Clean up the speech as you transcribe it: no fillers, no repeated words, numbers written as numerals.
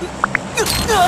Woohoo!